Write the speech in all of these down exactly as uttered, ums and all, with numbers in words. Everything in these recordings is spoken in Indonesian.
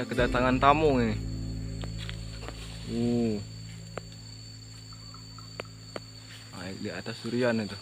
Kita kedatangan tamu ini. Uh. Naik di atas durian itu.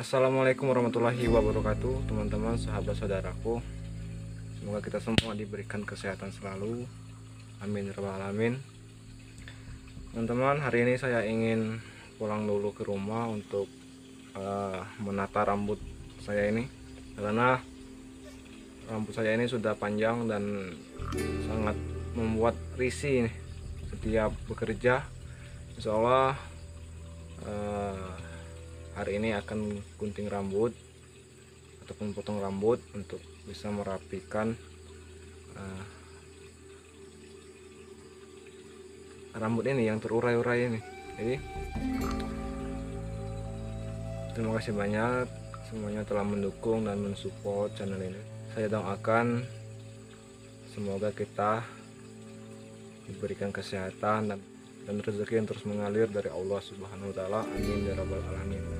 Assalamualaikum warahmatullahi wabarakatuh, teman-teman, sahabat saudaraku. Semoga kita semua diberikan kesehatan selalu. Amin rabbal alamin. Teman-teman, hari ini saya ingin pulang dulu ke rumah untuk uh, menata rambut saya ini, karena rambut saya ini sudah panjang dan sangat membuat risih nih. Setiap bekerja, insya Allah uh, hari ini akan gunting rambut ataupun potong rambut untuk bisa merapikan uh, rambut ini yang terurai-urai ini. Jadi terima kasih banyak semuanya telah mendukung dan mensupport channel ini. Saya doakan semoga kita diberikan kesehatan dan dan rezeki yang terus mengalir dari Allah Subhanahu wa taala. Amin ya rabbal alamin.